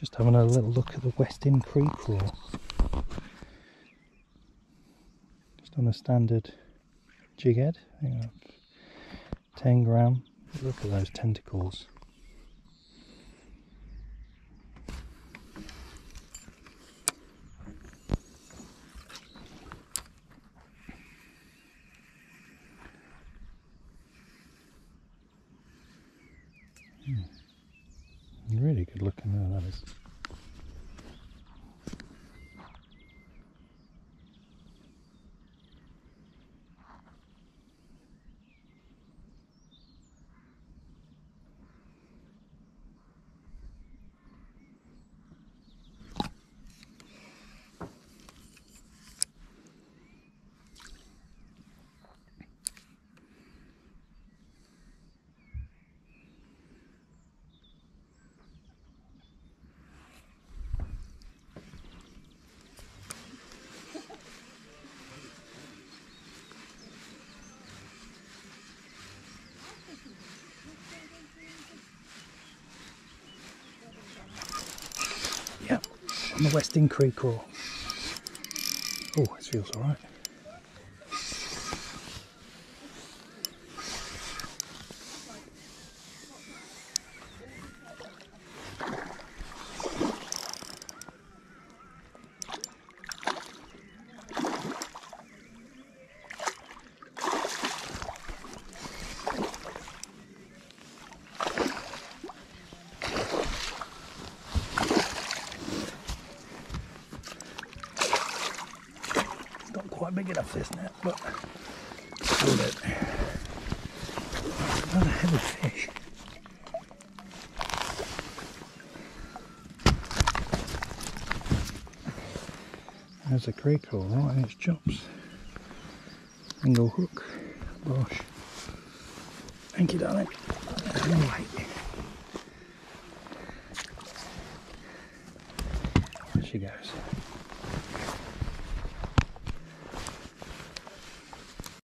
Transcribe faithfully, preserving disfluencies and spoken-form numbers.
Just having a little look at the Westin CreCraw. Just on a standard jig head, ten gram. Look at those tentacles. Hmm. Really good looking there, that is. The Westin CreCraw. Oh, it feels alright. Quite big enough this net, but hold it. Not a heavy fish. There's a CreCraw right in its chops. Angle hook. Bosh. Thank you, darling. Alright. There she goes.